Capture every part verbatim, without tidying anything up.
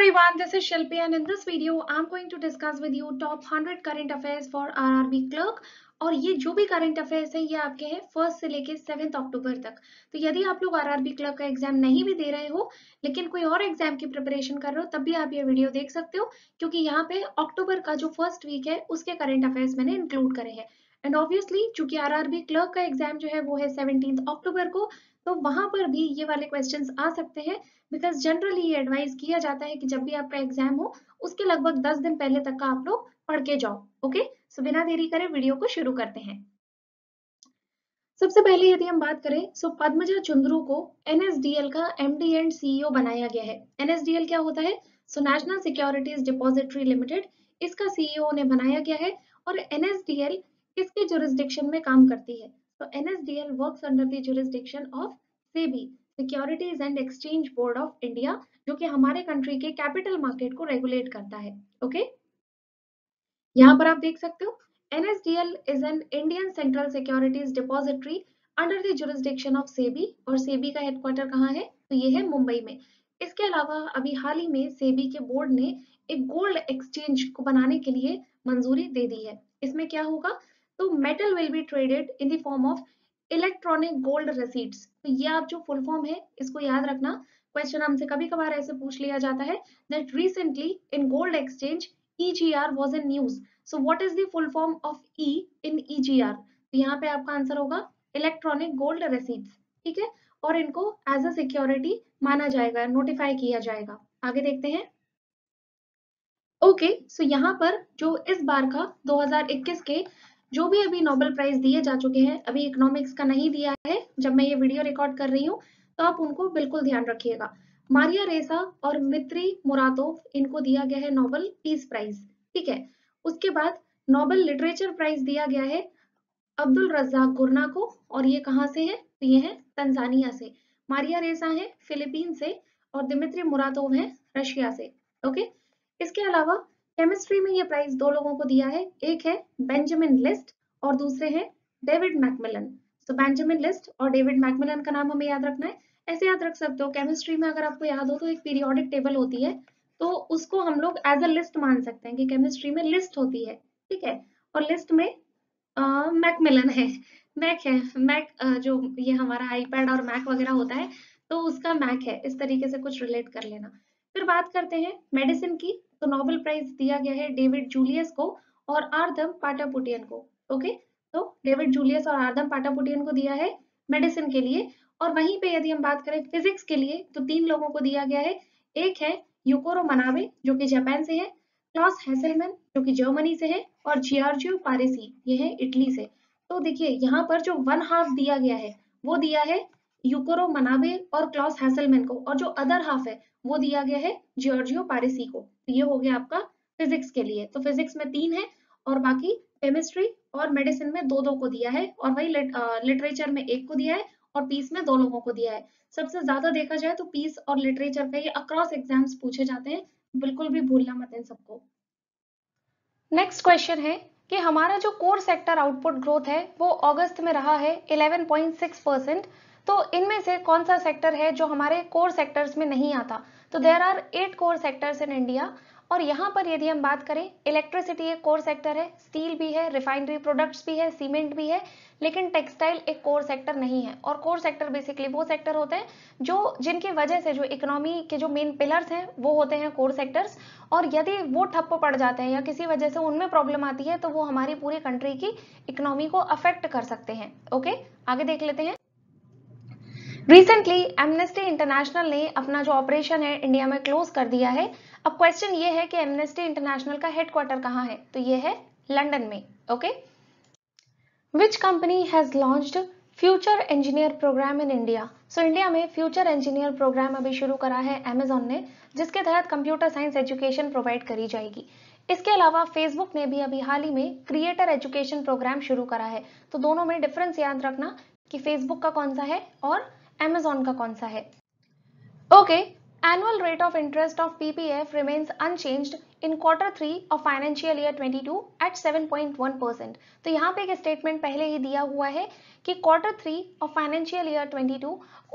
everyone, this is Shilpi and in this video I'm going to discuss with you top one hundred current affairs for R R B clerk। और ये जो भी current affairs है ये आपके हैं first से लेके सेवेंथ अक्टूबर तक। तो यदि आप लोग आरआरबी क्लर्क का एग्जाम नहीं भी दे रहे हो लेकिन कोई और एग्जाम की प्रिपरेशन कर रहे हो तब भी आप ये वीडियो देख सकते हो, क्योंकि यहाँ पे अक्टूबर का जो फर्स्ट वीक है उसके करंट अफेयर्स मैंने इंक्लूड करे हैं। एंड ऑब्वियसली चूंकि आरआरबी क्लर्क का एग्जाम जो है वो है सेवनटीन्थ अक्टूबर को, तो वहां पर भी ये वाले क्वेश्चंस आ सकते हैं, बिकॉज जनरली ये एडवाइस किया जाता है कि जब भी आपका एग्जाम हो उसके लगभग दस दिन पहले तक का आप लोग पढ़ के जाओ। ओके, सो बिना देरी करे वीडियो को शुरू करते हैं। सबसे पहले यदि हम बात करें सो पद्मजा चुंद्रू को एनएसडीएल का एमडी एंड सीईओ बनाया गया है। एनएसडीएल क्या होता है? So national securities depository limited, इसका सीईओ ने बनाया गया है। और एनएसडीएल किसके जुरिस्डिक्शन में काम करती है? So N S D L works under the jurisdiction of S E B I, Securities and Exchange Board of India, जो कि हमारे कंट्री के कैपिटल मार्केट को रेगुलेट करता है। ओके, यहाँ पर आप देख सकते हो N S D L is an Indian Central Securities Depository under the jurisdiction of S E B I और S E B I का हेडक्वार्टर कहाँ है? तो ये है मुंबई में। इसके अलावा अभी हाल ही में S E B I के बोर्ड ने एक गोल्ड एक्सचेंज को बनाने के लिए मंजूरी दे दी है। इसमें क्या होगा? तो metal will be traded in the form of electronic gold receipts. तो ये आप जो फुल फॉर्म है इसको याद रखना, क्वेश्चन हमसे कभी कभार ऐसे पूछ लिया जाता है that recently in gold exchange E G R was in news, so what is the full form of E in E G R? तो यहाँ पे आपका आंसर होगा इलेक्ट्रॉनिक गोल्ड रिसीट्स, ठीक है। और इनको एज अ सिक्योरिटी माना जाएगा, नोटिफाई किया जाएगा। आगे देखते हैं। ओके okay, सो so यहाँ पर जो इस बार का दो हज़ार इक्कीस के जो भी अभी नोबेल प्राइज दिए जा चुके हैं, अभी इकोनॉमिक्स का नहीं दिया है जब मैं ये वीडियो रिकॉर्ड कर रही हूँ, तो आप उनको बिल्कुल ध्यान रखिएगा। मारिया रेसा और मित्री मुरातोव, इनको दिया गया है नोबेल पीस प्राइज, ठीक है। उसके बाद नोबेल लिटरेचर प्राइज दिया गया है अब्दुल रज्जाक गुरना को, और ये कहाँ से है? तो ये है तंजानिया से। मारिया रेसा है फिलीपीन से और दिमित्री मुरातोव है रशिया से। ओके, इसके अलावा केमिस्ट्री में ये प्राइज दो लोगों को दिया है, एक है बेंजामिन लिस्ट और दूसरे हैं David Macmillan. So Benjamin list और डेविड मैकमिलन का नाम हमें याद रखना है। ऐसे याद रख सकते हो, केमिस्ट्री में अगर आपको याद हो तो एक पीरियोडिक टेबल होती है, तो उसको हम लोग एज अ लिस्ट मान सकते हैं कि केमिस्ट्री में लिस्ट होती है, ठीक है। और लिस्ट में मैकमिलन है, मैक है, मैक जो ये हमारा आईपैड और मैक वगैरह होता है तो उसका मैक है। इस तरीके से कुछ रिलेट कर लेना। फिर बात करते हैं मेडिसिन की, तो नोबेल प्राइज दिया गया है डेविड जूलियस को और आर्दम पाटापुटियन को। ओके, तो डेविड जूलियस और आर्दम पाटापुटियन को दिया है मेडिसिन के लिए। और वहीं पे यदि हम बात करें फिजिक्स के लिए तो तीन लोगों को दिया गया है, एक है युकोरो मनाबे जो कि जापान से है, क्लास हैसलमैन जो कि जर्मनी से है और जियार्जियो पारेसी, ये है इटली से। तो देखिए यहाँ पर जो वन हाफ दिया गया है वो दिया है युकोरो मनाबे और क्लास हैसलमैन को, और जो अदर हाफ है वो दिया गया है जियोर्जियो पारेसी को। तो ये हो गया आपका फिजिक्स के लिए। तो फिजिक्स में तीन है और बाकी केमिस्ट्री और मेडिसिन में दो दो को दिया है, और वही लिट, आ, लिटरेचर में एक को दिया है और पीस में दो लोगों को दिया है। सबसे ज्यादा देखा जाए तो पीस और लिटरेचर का ये अक्रॉस एग्जाम्स पूछे जाते हैं, बिल्कुल भी भूलना मत इन सबको। नेक्स्ट क्वेश्चन है कि हमारा जो कोर सेक्टर आउटपुट ग्रोथ है वो अगस्त में रहा है इलेवन पॉइंट सिक्स परसेंट, तो इनमें से कौन सा सेक्टर है जो हमारे कोर सेक्टर्स में नहीं आता? तो there are eight core sectors in India. और यहाँ पर यदि हम बात करें, इलेक्ट्रिसिटी एक कोर सेक्टर है, स्टील भी है, रिफाइनरी प्रोडक्ट्स भी है, सीमेंट भी है, लेकिन टेक्सटाइल एक कोर सेक्टर नहीं है। और कोर सेक्टर बेसिकली वो सेक्टर होते हैं जो जिनकी वजह से जो इकोनॉमी के जो मेन पिलर्स हैं वो होते हैं कोर सेक्टर्स, और यदि वो ठप्प पड़ जाते हैं या किसी वजह से उनमें प्रॉब्लम आती है तो वो हमारी पूरी कंट्री की इकोनॉमी को अफेक्ट कर सकते हैं। ओके, आगे देख लेते हैं। रिसेंटली एमनेस्टी इंटरनेशनल ने अपना जो ऑपरेशन है इंडिया में क्लोज कर दिया है। अब क्वेश्चन ये है कि एमनेस्टी इंटरनेशनल का हेडक्वार्टर कहाँ है? तो ये है लंदन में। Okay, which company has launched future engineer programme in India? So India में फ्यूचर इंजीनियर प्रोग्राम अभी शुरू करा है अमेजॉन ने, जिसके तहत कंप्यूटर साइंस एजुकेशन प्रोवाइड करी जाएगी। इसके अलावा फेसबुक ने भी अभी हाल ही में क्रिएटर एजुकेशन प्रोग्राम शुरू करा है। तो दोनों में डिफरेंस याद रखना कि फेसबुक का कौन सा है और Amazon का कौन सा है। Okay okay, Annual rate of interest of P P F remains unchanged in quarter three of financial year twenty-two at seven point one percent. तो यहाँ पे एक स्टेटमेंट पहले ही दिया हुआ है कि quarter three of financial year बाईस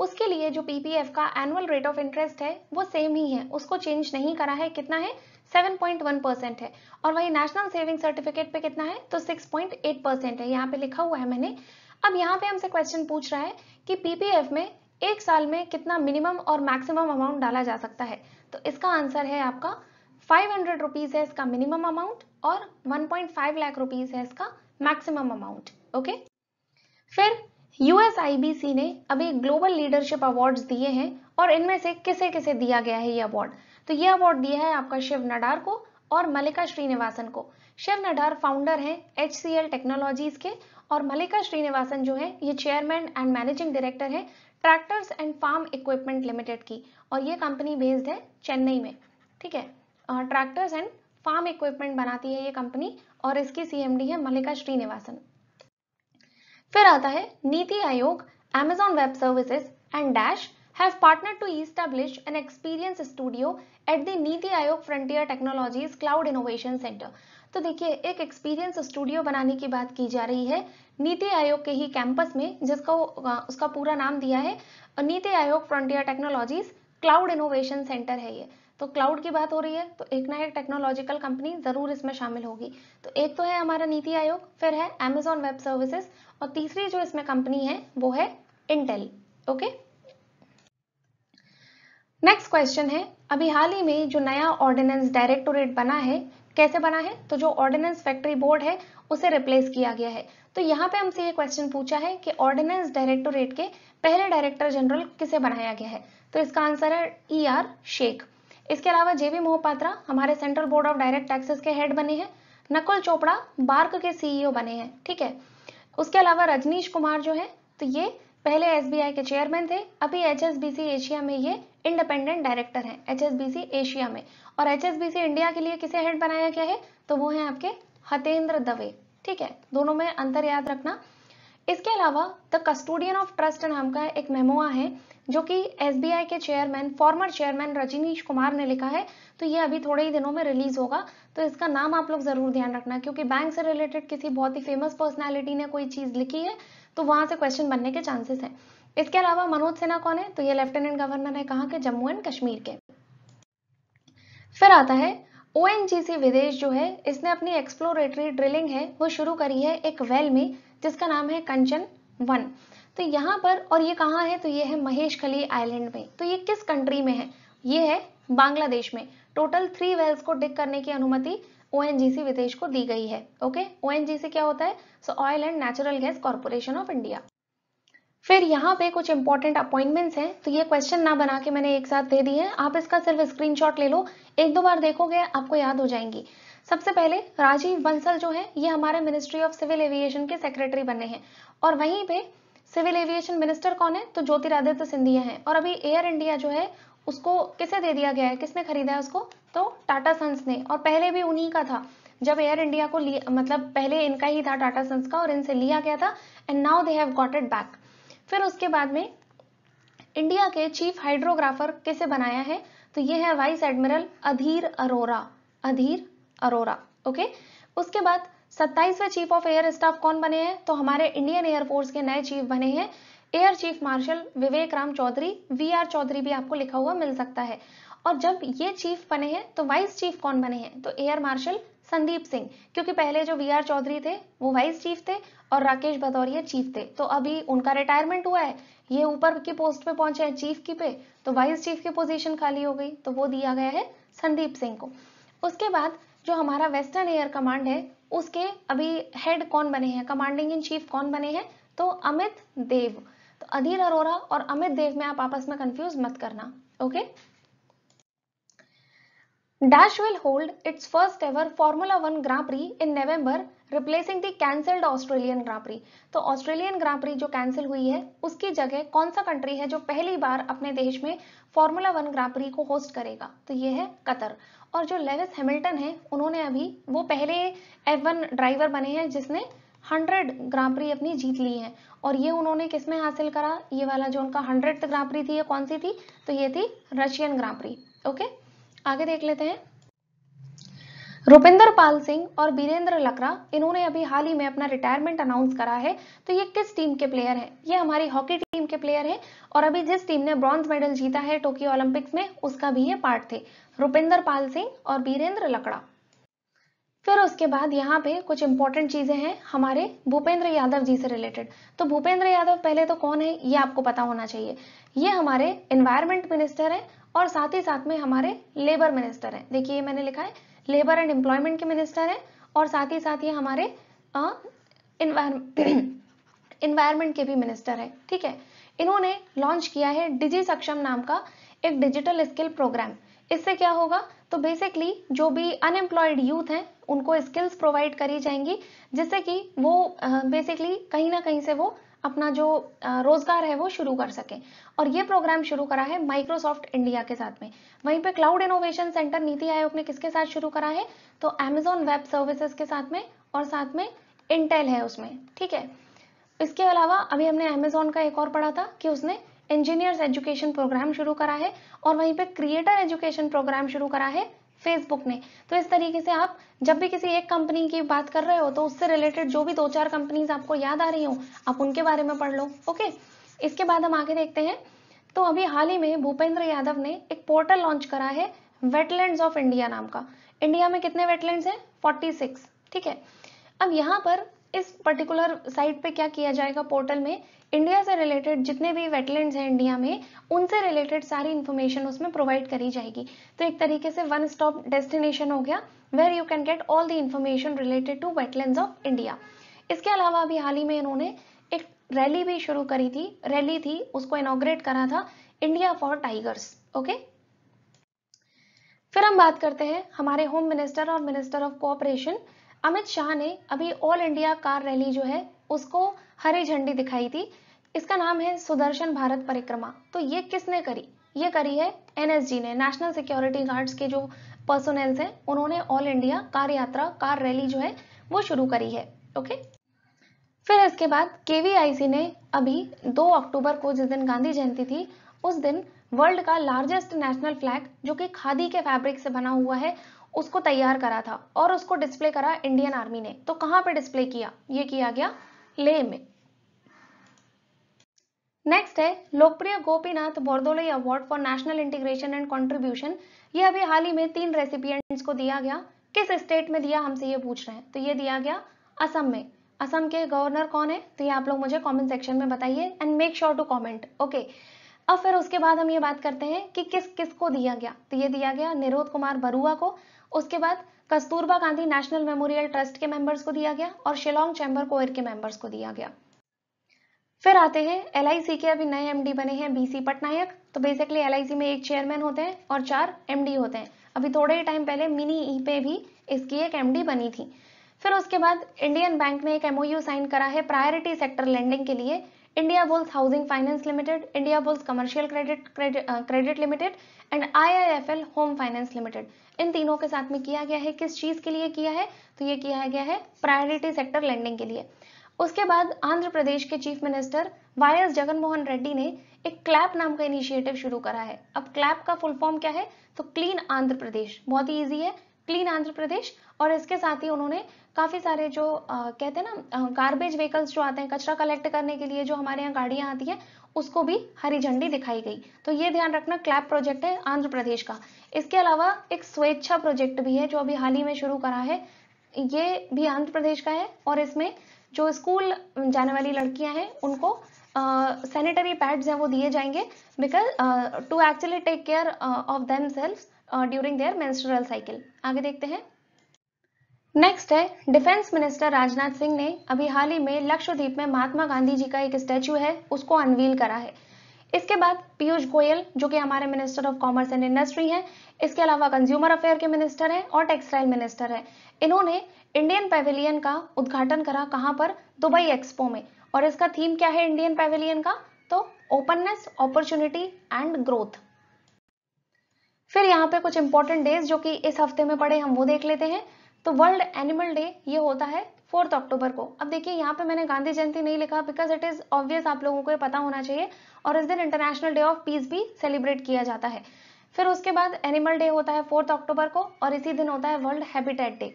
उसके लिए जो पीपीएफ का एनुअल रेट ऑफ इंटरेस्ट है वो सेम ही है, उसको चेंज नहीं करा है. कितना है? सात पॉइंट एक परसेंट है. और वही नेशनल सेविंग सर्टिफिकेट पे कितना है? तो छह पॉइंट आठ परसेंट है, यहाँ पे लिखा हुआ है मैंने. अब यहाँ पे हमसे क्वेश्चन पूछ रहा है कि पीपीएफ में एक साल में कितना मिनिमम और मैक्सिमम अमाउंट डाला जा सकता है. तो इसका आंसर है आपका फाइव हंड्रेड रुपीज है इसका मिनिमम अमाउंट और one point five lakh rupees है इसका मैक्सिमम अमाउंट. ओके, फिर यूएसआईबीसी ने अभी ग्लोबल लीडरशिप अवार्ड्स दिए हैं और इनमें से किसे किसे दिया गया है ये अवार्ड. तो ये अवार्ड दिया है आपका शिव नडार को और मल्लिका श्रीनिवासन को. शिव नडार फाउंडर हैं एचसीएल टेक्नोलॉजीज के और मल्लिका श्रीनिवासन जो है ये चेयरमैन एंड मैनेजिंग डायरेक्टर है tractors and farm equipment limited की और ये कंपनी बेस्ड है चेन्नई में. ठीक है, ट्रैक्टर्स एंड फार्म इक्विपमेंट बनाती है ये कंपनी और इसकी सीएमडी है मल्लिका श्रीनिवासन. फिर आता है NITI Aayog, Amazon Web Services and Dash have partnered to establish an experience studio at the NITI Aayog Frontier Technologies Cloud Innovation Center. तो देखिए, एक एक्सपीरियंस स्टूडियो बनाने की बात की जा रही है नीति आयोग के ही कैंपस में, जिसका उसका पूरा नाम दिया है NITI Aayog frontier technologies cloud innovation centre है ये. तो क्लाउड की बात हो रही है तो एक ना एक टेक्नोलॉजिकल कंपनी जरूर इसमें शामिल होगी. तो एक तो है हमारा नीति आयोग, फिर है Amazon वेब सर्विसेज और तीसरी जो इसमें कंपनी है वो है इंटेल. ओके, नेक्स्ट क्वेश्चन है अभी हाल ही में जो नया ऑर्डिनेंस डायरेक्टोरेट बना है, कैसे बना है? तो जो ऑर्डिनेंस फैक्ट्री बोर्ड है उसे रिप्लेस किया गया है. तो यहाँ पे हमसे ये क्वेश्चन पूछा है कि ऑर्डिनेंस डायरेक्टोरेट के पहले डायरेक्टर जनरल किसे बनाया गया है. तो इसका आंसर है ई आर शेख. इसके अलावा जेवी मोहपात्रा हमारे central board of direct taxes के हेड बने हैं. नकुल चोपड़ा बार्क के सीईओ बने हैं. ठीक है, उसके अलावा रजनीश कुमार जो है तो ये पहले एसबीआई के चेयरमैन थे, अभी एचएसबीसी एशिया में ये इंडिपेंडेंट डायरेक्टर हैं एचएसबीसी एशिया में. और एचएसबीसी इंडिया के लिए किसे हेड बनाया गया है तो वो है आपके हतेंद्र दवे. ठीक है, दोनों में अंतर याद रखना. इसके अलावा द कस्टोडियन ऑफ ट्रस्ट नाम का एक मेमोआ है जो कि एसबीआई के chairman former chairman Rajnish Kumar ने लिखा है. तो ये अभी थोड़े ही दिनों में रिलीज होगा, तो इसका नाम आप लोग जरूर ध्यान रखना क्योंकि बैंक से रिलेटेड किसी बहुत ही फेमस पर्सनालिटी ने कोई चीज लिखी है तो वहां से क्वेश्चन बनने के चांसेस हैं. इसके अलावा मनोज सिन्हा कौन है तो ये लेफ्टिनेंट गवर्नर है कहाँ के? जम्मू एंड कश्मीर के. फिर आता है ओएनजीसी विदेश जो है इसने अपनी एक्सप्लोरेटरी ड्रिलिंग है वो शुरू करी है एक वेल में जिसका नाम है कंचन वन. तो यहाँ पर, और ये कहाँ है तो ये है महेशखली आइलैंड में. तो ये किस कंट्री में है? ये है बांग्लादेश में. टोटल थ्री वेल्स को डिग करने की अनुमति ओएनजीसी विदेश को दी गई है. ओके, ओएनजीसी क्या होता है? So oil and natural gas corporation of India. फिर यहाँ पे कुछ इंपॉर्टेंट अपॉइंटमेंट्स हैं तो ये क्वेश्चन ना बना के मैंने एक साथ दे दी है, आप इसका सिर्फ स्क्रीनशॉट ले लो, एक दो बार देखोगे आपको याद हो जाएंगी. सबसे पहले राजीव बंसल जो है ये हमारे मिनिस्ट्री ऑफ सिविल एविएशन के सेक्रेटरी बने हैं और वहीं पे सिविल एविएशन मिनिस्टर कौन है तो ज्योतिरादित्य सिंधिया है. और अभी एयर इंडिया जो है उसको किसे दे दिया गया है, किसने खरीदा है उसको? तो टाटा सन्स ने. और पहले भी उन्हीं का था जब एयर इंडिया को लिया, मतलब पहले इनका ही था टाटा सन्स का और इनसे लिया गया था and now they have got it back. फिर उसके बाद में इंडिया के चीफ हाइड्रोग्राफर किसे बनाया है तो ये है vice admiral Adhir Arora. Adhir Arora okay. उसके बाद सत्ताईसवें चीफ ऑफ एयर स्टाफ कौन बने हैं तो हमारे इंडियन एयरफोर्स के नए चीफ बने हैं air chief marshal Vivek Ram Chaudhari. V R Chaudhari भी आपको लिखा हुआ मिल सकता है. और जब ये चीफ बने हैं तो वाइस चीफ कौन बने हैं तो एयर मार्शल संदीप सिंह, क्योंकि पहले जो वी आर चौधरी थे वो वाइस चीफ थे और राकेश भदौरिया चीफ थे. तो अभी उनका रिटायरमेंट हुआ है, ये ऊपर की पोस्ट पे पहुंचे हैं चीफ की पे, तो वाइस चीफ की पोजीशन खाली हो गई तो वो दिया गया है संदीप सिंह को. उसके बाद जो हमारा वेस्टर्न एयर कमांड है उसके अभी हेड कौन बने हैं, कमांडिंग इन चीफ कौन बने हैं तो अमित देव. तो अधीर अरोरा और अमित देव में आप आपस में कंफ्यूज मत करना. Okay, dash will hold its first ever Formula One Grand Prix in November replacing the cancelled Australian Grand Prix. तो ऑस्ट्रेलियन ग्रां प्री जो कैंसिल हुई है उसकी जगह कौन सा कंट्री है जो पहली बार अपने देश में फॉर्मूला वन ग्रां प्री को होस्ट करेगा तो ये है कतर. और जो लेविस हैमिल्टन है उन्होंने अभी, वो पहले एफ वन ड्राइवर बने हैं जिसने हंड्रेड ग्रां प्री अपनी जीत ली है। और ये उन्होंने किसमें हासिल करा, ये वाला जो उनका हंड्रेड ग्रां प्री थी ये कौन सी थी, तो ये थी रशियन ग्रां प्री। ओके आगे देख लेते हैं। रुपिंदर पाल सिंह और बीरेंद्र लकरा, इन्होंने अभी हाल ही में अपना रिटायरमेंट अनाउंस करा है, तो ये किस टीम के प्लेयर हैं? ये हमारी हॉकी टीम के प्लेयर हैं और अभी जिस टीम ने ब्रॉन्ज मेडल जीता है टोक्यो ओलंपिक्स में उसका भी ये पार्ट थे, रुपिंदर पाल सिंह और बीरेंद्र लकड़ा। फिर उसके बाद यहाँ पे कुछ इंपॉर्टेंट चीजें हैं हमारे भूपेंद्र यादव जी से रिलेटेड। तो भूपेंद्र यादव पहले तो कौन है ये आपको पता होना चाहिए, ये हमारे एनवायरमेंट मिनिस्टर हैं और साथ ही साथ में हमारे लेबर मिनिस्टर हैं। देखिए मैंने लिखा है लेबर एंड एम्प्लॉयमेंट के मिनिस्टर हैं और साथ ही साथ ये हमारे इन्वायरमेंट के भी मिनिस्टर हैं, ठीक है। इन्होंने लॉन्च किया है डिजी सक्षम नाम का एक डिजिटल स्किल प्रोग्राम। इससे क्या होगा, तो बेसिकली जो भी अनएम्प्लॉयड यूथ हैं उनको स्किल्स प्रोवाइड करी जाएंगी, जिससे कि वो बेसिकली कहीं ना कहीं से वो अपना जो रोजगार है वो शुरू कर सके। और ये प्रोग्राम शुरू करा है माइक्रोसॉफ्ट इंडिया के साथ में। वहीं पे cloud innovation centre NITI Aayog ने किसके साथ शुरू करा है, तो अमेज़न वेब सर्विसेज के साथ में और साथ में इंटेल है उसमें, ठीक है। इसके अलावा अभी हमने अमेज़न का एक और पढ़ा था कि उसने इंजीनियर्स एजुकेशन प्रोग्राम शुरू करा है और वहीं पे क्रिएटर एजुकेशन प्रोग्राम शुरू करा है फेसबुक ने। तो इस तरीके से आप जब भी किसी एक कंपनी की बात कर रहे हो तो उससे रिलेटेड जो भी दो चार कंपनीज आपको याद आ रही हो आप उनके बारे में पढ़ लो। ओके इसके बाद हम आगे देखते हैं। तो अभी हाल ही में भूपेंद्र यादव ने एक पोर्टल लॉन्च करा है वेटलैंड्स ऑफ इंडिया नाम का। इंडिया में कितने वेटलैंड्स हैं, छियालीस, ठीक है। अब यहाँ पर इस पर्टिकुलर साइट पे क्या किया जाएगा, पोर्टल में इंडिया से रिलेटेड जितने भी वेटलैंड्स हैं इंडिया में उनसे रिलेटेड सारी इंफॉर्मेशन उसमें प्रोवाइड करी जाएगी। तो एक तरीके से वन स्टॉप डेस्टिनेशन हो गया where you can get all the information related to wetlands of India. इसके अलावा अभी हाल ही में इन्होंने एक रैली भी शुरू करी थी, रैली थी उसको इनॉग्रेट करा था इंडिया फॉर टाइगर्स। ओके फिर हम बात करते हैं हमारे होम मिनिस्टर और minister of cooperation Amit Shah ने अभी ऑल इंडिया कार रैली जो है उसको हरी झंडी दिखाई थी। इसका नाम है सुदर्शन भारत परिक्रमा। तो ये किसने करी, ये करी है एनएसजी ने, नेशनल सिक्योरिटी गार्ड्स के जो पर्सोनेल्स हैं उन्होंने ऑल इंडिया कार यात्रा कार रैली जो है वो शुरू करी है। ओके फिर इसके बाद केवीआईसी ने अभी दो अक्टूबर को जिस दिन गांधी जयंती थी उस दिन वर्ल्ड का लार्जेस्ट नेशनल फ्लैग जो कि खादी के फैब्रिक से बना हुआ है उसको तैयार करा था और उसको डिस्प्ले करा इंडियन आर्मी ने। तो कहां पे डिस्प्ले किया, ये किया गया लेह में। नेक्स्ट है Lokpriya Gopinath Bordoloi award for national integration and contribution. ये अभी हाल ही में तीन रेसिपिएंट्स को दिया गया, किस स्टेट में दिया हमसे ये पूछ रहे हैं, तो ये दिया गया असम में। असम के गवर्नर कौन है, तो ये आप लोग मुझे कॉमेंट सेक्शन में बताइए and make sure to comment. Okay अब फिर उसके बाद हम ये बात करते हैं कि किस किस को दिया गया, तो ये दिया गया निरोध कुमार बरुआ को। उसके बाद Kasturba Gandhi national memorial trust के मेंबर्स को दिया गया और शिलोंग चैंबर कोयर के मेंबर्स को दिया गया। फिर आते हैं एल आई सी के अभी नए एमडी बने हैं बीसी पटनायक। तो बेसिकली एल आई सी में एक चेयरमैन होते हैं और चार एमडी होते हैं। अभी थोड़े ही टाइम पहले मिनी ई पे भी इसकी एक एमडी बनी थी। फिर उसके बाद इंडियन बैंक ने एक एमओयू साइन करा है प्रायोरिटी सेक्टर लैंडिंग के लिए Indiabulls housing finance limited, Indiabulls commercial credit credit limited and IIFL home finance limited. इन तीनों के साथ में किया गया है, किस चीज के लिए किया है, तो ये किया गया है प्रायोरिटी सेक्टर लेंडिंग के लिए। उसके बाद आंध्र प्रदेश के chief minister Y S Jaganmohan Reddy ने एक क्लैप नाम का इनिशिएटिव शुरू करा है। अब क्लैप का फुल फॉर्म क्या है, तो क्लीन आंध्र प्रदेश, बहुत ही ईजी है क्लीन आंध्र प्रदेश। और इसके साथ ही उन्होंने काफी सारे जो आ, कहते हैं ना गार्बेज व्हीकल्स जो आते हैं कचरा कलेक्ट करने के लिए जो हमारे यहाँ गाड़ियां आती हैं उसको भी हरी झंडी दिखाई गई। तो ये ध्यान रखना क्लैप प्रोजेक्ट है आंध्र प्रदेश का। इसके अलावा एक स्वेच्छा प्रोजेक्ट भी है जो अभी हाल ही में शुरू करा है, ये भी आंध्र प्रदेश का है और इसमें जो स्कूल जाने वाली लड़कियां हैं उनको सैनिटरी पैड्स हैं वो दिए जाएंगे because to actually take care of themselves during their menstrual cycle. आगे देखते हैं। नेक्स्ट है डिफेंस मिनिस्टर राजनाथ सिंह ने अभी हाल ही में लक्षद्वीप में महात्मा गांधी जी का एक स्टैचू है उसको अनवील करा है। इसके बाद पीयूष गोयल जो कि हमारे minister of commerce and industry हैं, इसके अलावा कंज्यूमर अफेयर के मिनिस्टर हैं और टेक्सटाइल मिनिस्टर हैं, इन्होंने इंडियन पैवेलियन का उद्घाटन करा कहाँ पर, दुबई एक्सपो में। और इसका थीम क्या है इंडियन पैवेलियन का, तो ओपननेस अपॉर्चुनिटी एंड ग्रोथ। फिर यहाँ पे कुछ इंपॉर्टेंट डेज जो कि इस हफ्ते में पड़े हम वो देख लेते हैं। तो वर्ल्ड एनिमल डे ये होता है फोर्थ अक्टूबर को। अब देखिए यहाँ पे मैंने गांधी जयंती नहीं लिखा बिकॉज इट इज ऑब्वियस, आप लोगों को ये पता होना चाहिए। और इस दिन इंटरनेशनल डे ऑफ पीस भी सेलिब्रेट किया जाता है। फिर उसके बाद एनिमल डे होता है फोर्थ अक्टूबर को और इसी दिन होता है वर्ल्ड हैबिटेट डे।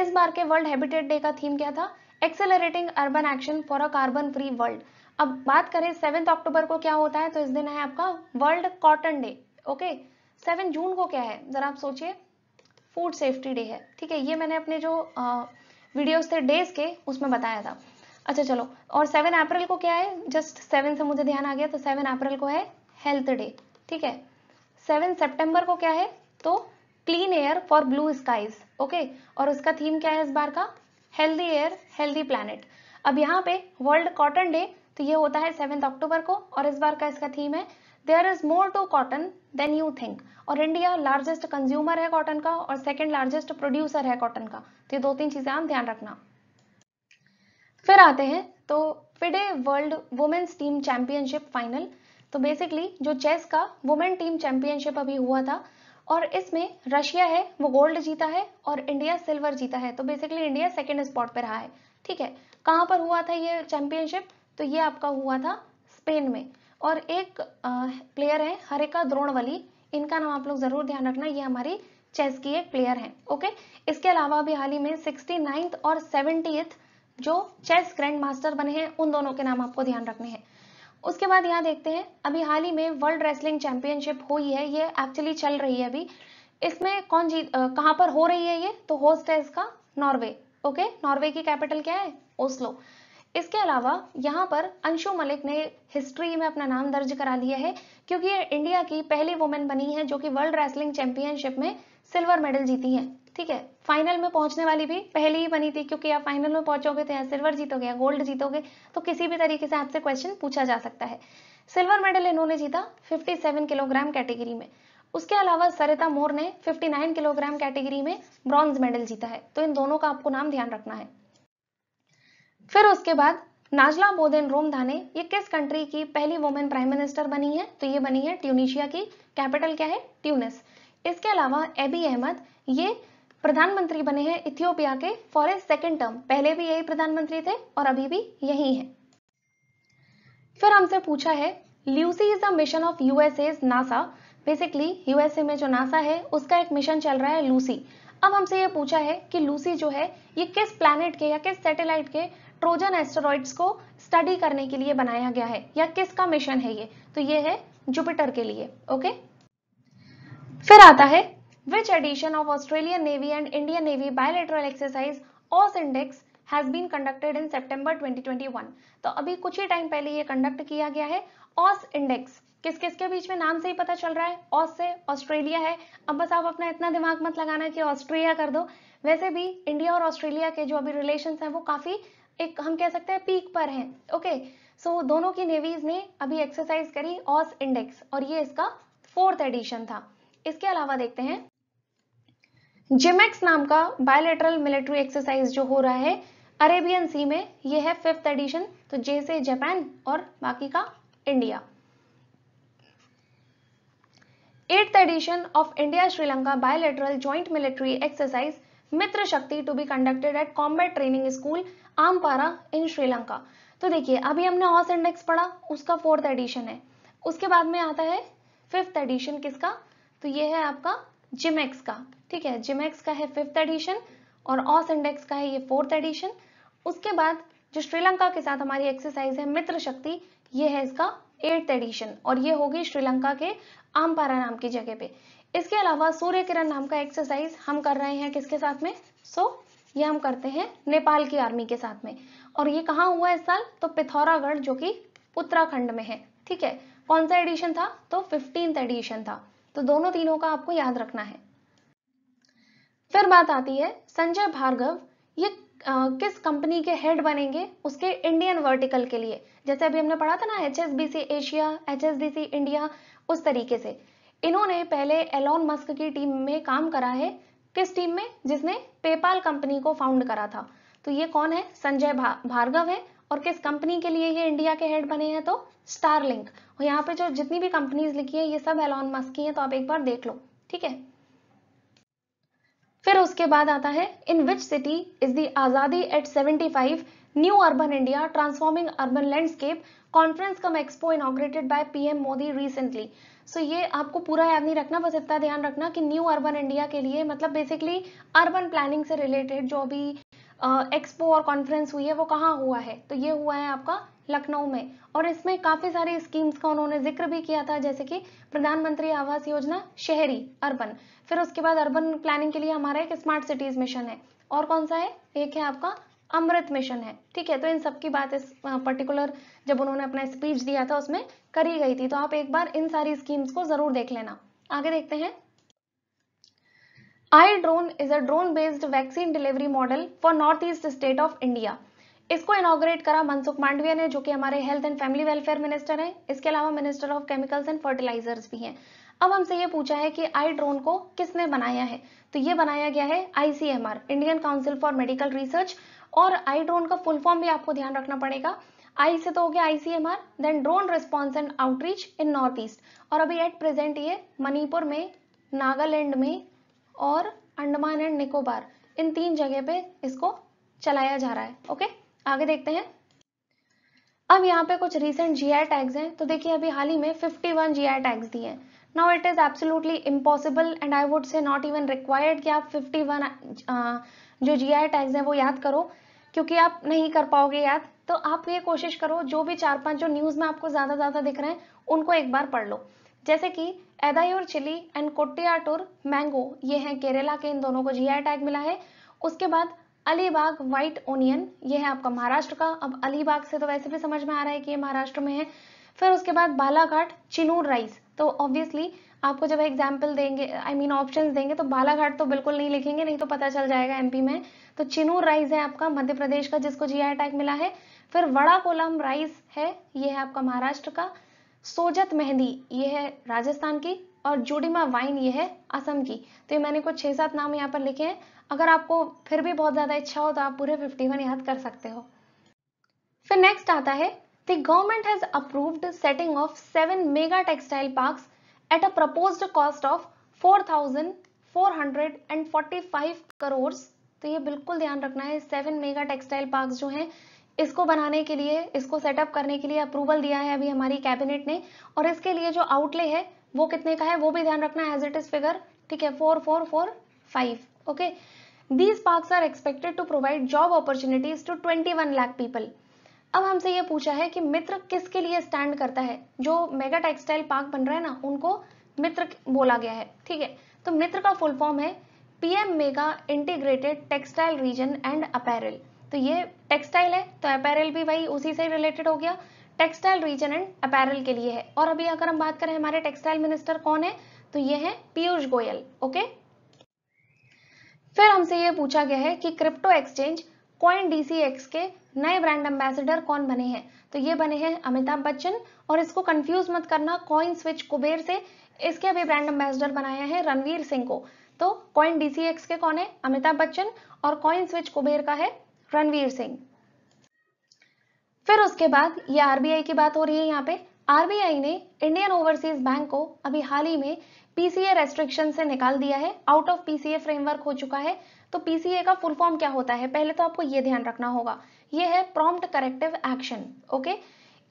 इस बार के वर्ल्ड हैबिटेट डे का थीम क्या था? Accelerating urban action for a carbon free world. अब बात करें सेवेंथ अक्टूबर को क्या होता है, तो इस दिन है आपका world cotton day. Okay, seven June को क्या है जरा आप सोचिए, फूड सेफ्टी डे है। ठीक है, ये मैंने अपने जो आ, वीडियोस थे डेज के उसमें बताया था। अच्छा चलो, और सेवन अप्रैल को क्या है, जस्ट सेवन से मुझे ध्यान आ गया, तो सेवन अप्रैल को है हेल्थ डे। ठीक है, सेवन सेप्टेम्बर को क्या है, तो clean air for blue skies. Okay, और उसका थीम क्या है इस बार का, हेल्दी एयर हेल्दी प्लैनेट। अब यहाँ पे वर्ल्ड कॉटन डे तो ये होता है सेवेंथ अक्टूबर को और इस बार का इसका थीम है there is more to cotton than you think. और इंडिया लार्जेस्ट कंज्यूमर है कॉटन का और सेकंड लार्जेस्ट प्रोड्यूसर है कॉटन का। तो ये दो तीन चीजें आप ध्यान रखना। फिर आते हैं तो FIDE world women's team championship final. तो बेसिकली जो चेस का वुमेन टीम चैंपियनशिप अभी हुआ था और इसमें रशिया है वो गोल्ड जीता है और इंडिया सिल्वर जीता है। तो बेसिकली इंडिया सेकंड स्पॉट पे रहा है। ठीक है, कहाँ पर हुआ था ये चैंपियनशिप, तो ये आपका हुआ था स्पेन में। और एक प्लेयर है हरिका द्रोणवली, इनका नाम आप लोग जरूर ध्यान रखना, ये हमारी चेस की एक प्लेयर है। ओके, इसके अलावा भी हाल ही में सिक्सटी नाइन्थ और सेवेंटीथ जो चेस ग्रैंड मास्टर बने हैं उन दोनों के नाम आपको ध्यान रखने हैं। उसके बाद यहाँ देखते हैं अभी हाल ही में वर्ल्ड रेसलिंग चैंपियनशिप हुई है, ये एक्चुअली चल रही है अभी। इसमें कौन जीत, कहाँ पर हो रही है ये, तो होस्ट है इसका नॉर्वे। ओके, नॉर्वे की कैपिटल क्या है, ओस्लो। इसके अलावा यहाँ पर अंशु मलिक ने हिस्ट्री में अपना नाम दर्ज करा लिया है क्योंकि ये इंडिया की पहली वुमेन बनी है जो कि वर्ल्ड रेसलिंग चैंपियनशिप में सिल्वर मेडल जीती है। ठीक है, फाइनल में पहुंचने वाली भी पहली ही बनी थी क्योंकि आप फाइनल में पहुंचोगे तो या सिल्वर जीतोगे या गोल्ड जीतोगे, तो किसी भी तरीके से आपसे क्वेश्चन पूछा जा सकता है। सिल्वर मेडल इन्होंने जीता सत्तावन किलोग्राम कैटेगरी में। उसके अलावा सरिता मोर ने उनसठ किलोग्राम कैटेगरी में ब्रॉन्ज मेडल जीता है। तो इन दोनों का आपको नाम ध्यान रखना है। फिर उसके बाद नाजला बोदेन रोमधाने, ये किस कंट्री की पहली वुमेन प्राइम मिनिस्टर बनी है, तो ये बनी है ट्यूनिशिया की, कैपिटल क्या है ट्यूनिस। इसके अलावा एबी अहमद, ये प्रधानमंत्री बने हैं इथियोपिया के फॉर ए सेकेंड टर्म, पहले भी यही प्रधानमंत्री थे और अभी भी यही हैं। फिर हमसे पूछा है Lucy is a mission of USA's NASA. Basically USA में जो नासा है उसका एक मिशन चल रहा है लूसी। अब हमसे ये पूछा है कि लूसी जो है ये किस प्लैनेट के या किस सैटेलाइट के ट्रोजन एस्टेरॉइड्स को स्टडी करने के लिए बनाया गया है या किसका मिशन है ये, तो ये है जुपिटर के लिए। ओके, फिर आता है Which edition of Australian Navy and Indian Navy bilateral exercise O S Index has been conducted in September twenty twenty-one? तो अभी कुछ ही टाइम पहले ये कंडक्ट किया गया है। O S Index किस किस के बीच में, नाम से ही पता चल रहा है, O S से ऑस्ट्रेलिया है। अब बस आप अपना इतना दिमाग मत लगाना कि ऑस्ट्रेलिया कर दो। वैसे भी इंडिया और ऑस्ट्रेलिया के जो अभी रिलेशंस हैं वो काफी एक हम कह सकते हैं पीक पर हैं। ओके, सो दोनों की नेवीज ने अभी एक्सरसाइज करी O S इंडेक्स और ये इसका फोर्थ एडिशन था। इसके अलावा देखते हैं जिमेक्स नाम का बायलैटरल मिलिट्री एक्सरसाइज जो हो रहा है अरेबियन सी में, ये है फिफ्थ एडिशन। तो जे से जापान और बाकी का India. Eighth edition of India Sri Lanka bilateral joint military exercise Mitra Shakti to be conducted at combat training school Ampara in Sri Lanka. तो देखिए अभी हमने ऑस इंडेक्स पढ़ा, उसका फोर्थ एडिशन है। उसके बाद में आता है फिफ्थ एडिशन किसका, तो ये है आपका जिमेक्स का। ठीक है, जिमेक्स का है फिफ्थ एडिशन और ऑस इंडेक्स का है ये फोर्थ एडिशन। उसके बाद जो श्रीलंका के साथ हमारी एक्सरसाइज है मित्र शक्ति, ये है इसका एट्थ एडिशन और ये होगी श्रीलंका के आमपारा नाम की जगह पे। इसके अलावा सूर्य किरण नाम का एक्सरसाइज हम कर रहे हैं किसके साथ में, सो so, ये हम करते हैं नेपाल की आर्मी के साथ में। और ये कहाँ हुआ है इस साल, तो पिथौरागढ़ जो कि उत्तराखंड में है। ठीक है, कौन सा एडिशन था, तो फिफ्टींथ एडिशन था। तो दोनों तीनों का आपको याद रखना है। फिर बात आती है संजय भार्गव, ये आ, किस कंपनी के हेड बनेंगे उसके इंडियन वर्टिकल के लिए, जैसे अभी हमने पढ़ा था ना H S B C Asia, H S B C India, उस तरीके से। इन्होंने पहले एलोन मस्क की टीम में काम करा है, किस टीम में, जिसने पेपाल कंपनी को फाउंड करा था। तो ये कौन है, संजय भा, भार्गव है। और किस कंपनी के लिए ये इंडिया के हेड बने हैं, तो स्टारलिंक। और यहाँ पे जो जितनी भी कंपनीज लिखी है ये सब एलोन मस्क की है, तो आप एक बार देख लो। ठीक है, फिर उसके बाद आता है in which city is the Azadi at seventy five new urban India transforming urban landscape conference cum expo inaugurated by PM Modi recently. So ये आपको पूरा याद नहीं रखना, बस इतना ध्यान रखना कि न्यू अर्बन इंडिया के लिए मतलब बेसिकली अर्बन प्लानिंग से रिलेटेड जो भी एक्सपो uh, और कॉन्फ्रेंस हुई है वो कहाँ हुआ है, तो ये हुआ है आपका लखनऊ में। और इसमें काफी सारी स्कीम्स का उन्होंने जिक्र भी किया था, जैसे कि प्रधानमंत्री आवास योजना शहरी अर्बन, फिर उसके बाद अर्बन प्लानिंग के लिए हमारा एक स्मार्ट सिटीज मिशन है, और कौन सा है, एक है आपका अमृत मिशन है, ठीक है। तो इन सब की बात इस पर्टिकुलर जब उन्होंने अपना स्पीच दिया था उसमें करी गई थी, तो आप एक बार इन सारी स्कीम्स को जरूर देख लेना। आगे देखते हैं, i drone is a drone based vaccine delivery model for north east state of India. इसको इनॉग्रेट करा मनसुख मांडविया ने, जो कि हमारे health and family welfare minister हैं, इसके अलावा minister of chemicals and fertilisers भी हैं। अब हमसे ये पूछा है कि आई ड्रोन को किसने बनाया है, तो ये बनाया गया है ICMR, Indian council for medical research. और आई ड्रोन का फुल फॉर्म भी आपको ध्यान रखना पड़ेगा, आई से तो हो गया ICMR, then drone response and outreach in north east. और अभी एट प्रेजेंट ये मणिपुर में, नागालैंड में और अंडमान एंड निकोबार, इन तीन जगह पे इसको चलाया जा रहा है। ओके, आगे देखते हैं। अब यहाँ पे कुछ रीसेंट जीआई टैग्स हैं, तो देखिए अभी हाल ही में इक्यावन जीआई टैग्स दिए हैं। Now it is absolutely impossible and I would say not even required कि आप इक्यावन आ, जो जीआई टैग्स हैं वो याद करो, क्योंकि आप नहीं कर पाओगे याद। तो आप ये कोशिश करो जो भी चार पांच जो न्यूज में आपको ज्यादा ज्यादा दिख रहे हैं उनको एक बार पढ़ लो, जैसे कि एदायूर चिली एंड कोट्टियाटूर मैंगो, ये हैं केरला के, इन दोनों को जीआई टैग मिला है। उसके बाद अलीबाग व्हाइट ओनियन, ये है आपका महाराष्ट्र का, अब अलीबाग से तो वैसे भी समझ में आ रहा है कि ये महाराष्ट्र में है। फिर उसके बाद बालाघाट चिनूर राइस, तो ऑब्वियसली आपको जब एग्जाम्पल देंगे आई मीन ऑप्शंस देंगे तो बालाघाट तो बिल्कुल नहीं लिखेंगे, नहीं तो पता चल जाएगा एमपी में। तो चिनूर राइस है आपका मध्य प्रदेश का, जिसको जीआई टैग मिला है। फिर वड़ाकोलम राइस है, ये है आपका महाराष्ट्र का। सोजत मेहंदी ये है राजस्थान की, और जोडिमा वाइन ये है असम की। तो ये मैंने कुछ छह सात नाम यहाँ पर लिखे हैं, अगर आपको फिर भी बहुत ज्यादा इच्छा हो तो आप पूरे इक्यावन याद कर सकते हो। फिर नेक्स्ट आता है the government has approved setting of seven mega textile parks at a proposed cost of four thousand four hundred and forty five crore. तो ये बिल्कुल ध्यान रखना है, सेवन मेगा टेक्सटाइल पार्क्स जो हैं इसको बनाने के लिए, इसको सेटअप करने के लिए अप्रूवल दिया है अभी हमारी कैबिनेट ने, और इसके लिए जो आउटले है वो कितने का है वो भी ध्यान रखना है, एज इट इज फिगर, ठीक है, four four four five. Okay, these parks are expected to provide job opportunities to इक्कीस लाख पीपल। अब हमसे ये पूछा है कि मित्र किसके लिए स्टैंड करता है, जो मेगा टेक्सटाइल पार्क बन रहा है ना उनको मित्र बोला गया है, ठीक है। तो मित्र का फुल फॉर्म है PM mega integrated textile region and apparel. तो ये टेक्सटाइल है तो अपैरल भी वही उसी से रिलेटेड हो गया, टेक्सटाइल रीजन एंड अपैरल के लिए है। और अभी अगर हम बात करें हमारे टेक्सटाइल मिनिस्टर कौन है, तो ये है पीयूष गोयल। ओके, फिर हमसे ये पूछा गया है कि क्रिप्टो एक्सचेंज कॉइन डीसीएक्स के नए ब्रांड एम्बेसडर कौन बने हैं, तो ये बने हैं अमिताभ बच्चन। और इसको कंफ्यूज मत करना कॉइन स्विच कुबेर से, इसके अभी ब्रांड एम्बेसडर बनाया है रणवीर सिंह को। तो कॉइन डीसीएक्स के कौन है, अमिताभ बच्चन, और कॉइन स्विच कुबेर का है रणवीर सिंह। फिर उसके बाद ये आरबीआई की बात हो रही है, यहाँ पे आरबीआई ने इंडियन ओवरसीज बैंक को अभी हाल ही में पीसीए रेस्ट्रिक्शन से निकाल दिया है, आउट ऑफ पीसीए फ्रेमवर्क हो चुका है। तो पीसीए का फुल फॉर्म क्या होता है पहले तो आपको ये ध्यान रखना होगा, ये है प्रॉम्प्ट करेक्टिव एक्शन। ओके,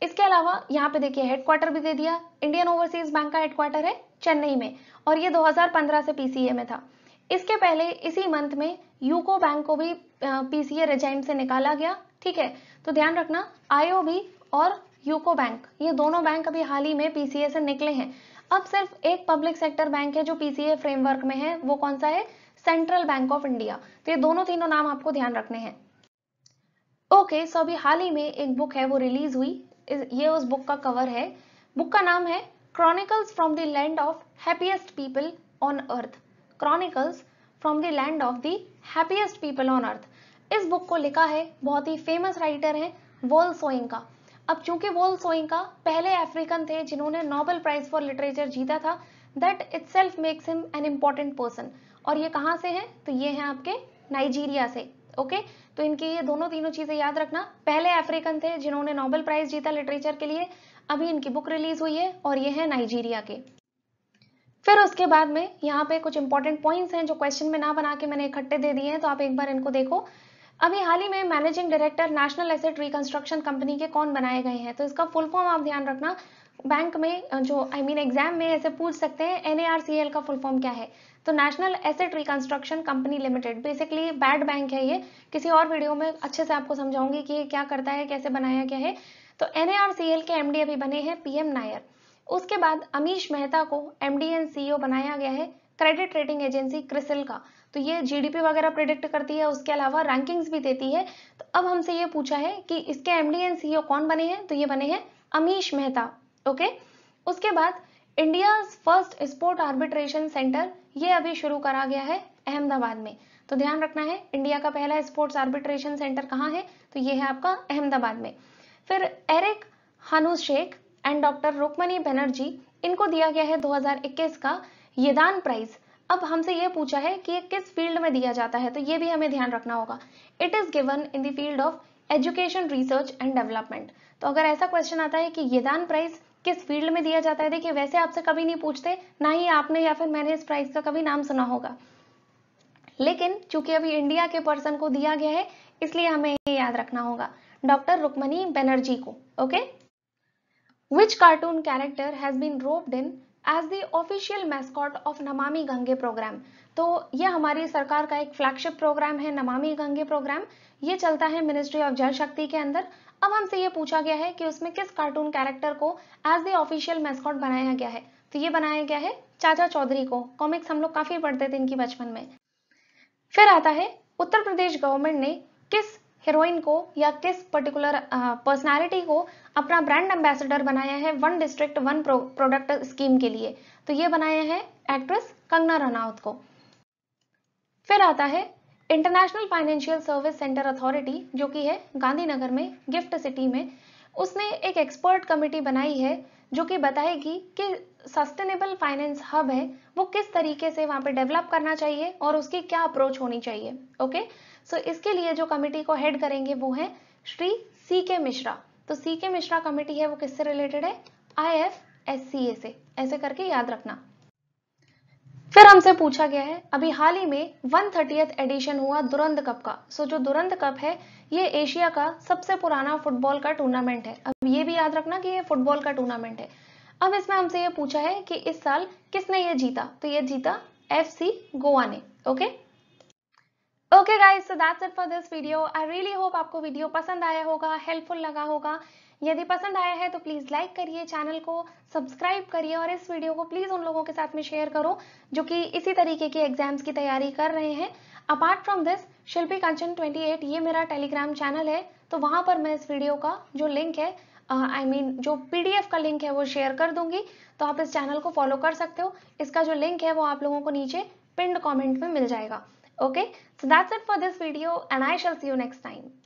इसके अलावा यहाँ पे देखिए हेडक्वार्टर भी दे दिया, इंडियन ओवरसीज बैंक का हेडक्वार्टर है चेन्नई में, और ये दो हज़ार पंद्रह से पीसीए में था। इसके पहले इसी मंथ में यूको बैंक को भी पीसीए रेजाइम से निकाला गया, ठीक है। तो ध्यान रखना आईओबी और यूको बैंक, ये दोनों बैंक अभी हाल ही में पीसीए से निकले हैं। अब सिर्फ एक पब्लिक सेक्टर बैंक है जो पीसीए फ्रेमवर्क में है, वो कौन सा है, सेंट्रल बैंक ऑफ इंडिया। तो ये दोनों तीनों नाम आपको ध्यान रखने हैं। ओके, सो अभी हाल ही में एक बुक है वो रिलीज हुई, ये उस बुक का कवर है, बुक का नाम है chronicles from the land of happiest people on earth, chronicles from the land of the happiest people on earth. इस बुक को लिखा है बहुत ही फेमस राइटर है वॉल सोइंका। अब चूंकि वॉल सोइंका पहले अफ्रीकन थे जिन्होंने नोबेल प्राइज फॉर लिटरेचर जीता था, that itself makes him an important person. और ये कहाँ से हैं, तो ये हैं आपके नाइजीरिया से। ओके, तो इनकी ये दोनों तीनों चीजें याद रखना, पहले अफ्रीकन थे जिन्होंने नोबेल प्राइज जीता लिटरेचर के लिए, अभी इनकी बुक रिलीज हुई है, और ये है नाइजीरिया के। फिर उसके बाद में यहाँ पे कुछ इंपॉर्टेंट पॉइंट्स हैं जो क्वेश्चन में ना बना के मैंने इकट्ठे दे दिए हैं, तो आप एक बार इनको देखो। अभी हाल ही में managing director national asset reconstruction company के कौन बनाए गए हैं, तो इसका फुल फॉर्म आप ध्यान रखना। बैंक में जो आई मीन एग्जाम में ऐसे पूछ सकते हैं N A R C L का फुल फॉर्म क्या है, तो national asset reconstruction company limited, basically bad bank है ये। किसी और वीडियो में अच्छे से आपको समझाऊंगी कि ये क्या करता है, कैसे बनाया गया है। तो N A R C L के एम डी अभी बने हैं पी एम नायर। उसके बाद अमीश मेहता को M D and C E O बनाया गया है क्रेडिट रेटिंग एजेंसी क्रिसिल का। तो ये जी डी पी वगैरह प्रेडिक्ट करती है, उसके अलावा रैंकिंग्स भी देती है। तो अब हमसे ये पूछा है कि इसके M D and C E O कौन बने हैं, तो ये बने हैं अमीश मेहता। ओके, उसके बाद India first sport arbitration centre ये अभी शुरू करा गया है अहमदाबाद में। तो ध्यान रखना है इंडिया का पहला स्पोर्ट्स आर्बिट्रेशन सेंटर कहाँ है, तो ये है आपका अहमदाबाद में। फिर Eric Hanu Sheikh and doctor Rukmini Banerjee, इनको दिया गया है दो हज़ार इक्कीस का येदान प्राइज। अब हमसे ये पूछा है कि ये किस फील्ड में दिया जाता है, तो ये भी हमें ध्यान रखना होगा। It is given in the field of education research and development. तो अगर ऐसा क्वेश्चन आता है कि येदान प्राइज किस फील्ड में दिया जाता है, देखिए वैसे आपसे कभी नहीं पूछते, ना ही आपने या फिर मैंने इस प्राइज का कभी नाम सुना होगा, लेकिन चूंकि अभी इंडिया के पर्सन को दिया गया है इसलिए हमें ये याद रखना होगा, डॉक्टर रुक्मणी बनर्जी को। Okay, Which cartoon character has been roped in as the official mascot of Namami Gange programme? तो ये हमारी सरकार का एक फ्लैगशिप प्रोग्राम है नमामि गंगे प्रोग्राम, ये चलता है मिनिस्ट्री ऑफ जल शक्ति के अंदर। अब हमसे ये पूछा गया है कि उसमें किस कार्टून कैरेक्टर को एज द ऑफिशियल मैस्कॉट बनाया गया है, तो ये बनाया गया है चाचा चौधरी को। कॉमिक्स हम लोग काफी पढ़ते थे इनकी बचपन में। फिर आता है उत्तर प्रदेश गवर्नमेंट ने किस हीरोइन को या किस पर्टिकुलर पर्सनालिटी को अपना ब्रांड एम्बेसडर बनाया है one district one product scheme के लिए, तो ये बनाया है एक्ट्रेस कंगना रनौत को। फिर आता है international financial service centre authority जो कि है गांधीनगर में गिफ्ट सिटी में, उसने एक एक्सपर्ट कमेटी बनाई है जो कि बताएगी कि सस्टेनेबल फाइनेंस हब है वो किस तरीके से वहां पे डेवलप करना चाहिए और उसकी क्या अप्रोच होनी चाहिए। ओके, सो so, इसके लिए जो कमेटी को हेड करेंगे वो है श्री सी के मिश्रा। तो सी के मिश्रा कमेटी है वो किससे रिलेटेड है, आई एफ एस सी ए से, ऐसे करके याद रखना। फिर हमसे पूछा गया है अभी हाल ही में वन थर्टीएथ एडिशन हुआ दुरंध कप का। सो so, जो दुरंध कप है ये एशिया का सबसे पुराना फुटबॉल का टूर्नामेंट है। अब ये भी याद रखना कि ये फुटबॉल का टूर्नामेंट है। अब इसमें हमसे ये पूछा है कि इस साल किसने ये जीता, तो ये जीता एफ सी गोवा ने। Okay okay guys, so that's it for this video. I really hope आपको वीडियो पसंद आया होगा, हेल्पफुल लगा होगा। यदि पसंद आया है तो प्लीज़ लाइक करिए, चैनल को सब्सक्राइब करिए और इस वीडियो को प्लीज़ उन लोगों के साथ में शेयर करो जो कि इसी तरीके की एग्जाम्स की तैयारी कर रहे हैं। Apart from this, Shilpi Kanchan अट्ठाईस ये मेरा टेलीग्राम चैनल है, तो वहाँ पर मैं इस वीडियो का जो लिंक है I uh, mean I mean, जो पी डी एफ का लिंक है वो शेयर कर दूंगी, तो आप इस चैनल को फॉलो कर सकते हो। इसका जो लिंक है वो आप लोगों को नीचे पिंड कॉमेंट में मिल जाएगा। Okay, so that's it for this video and I shall see you next time.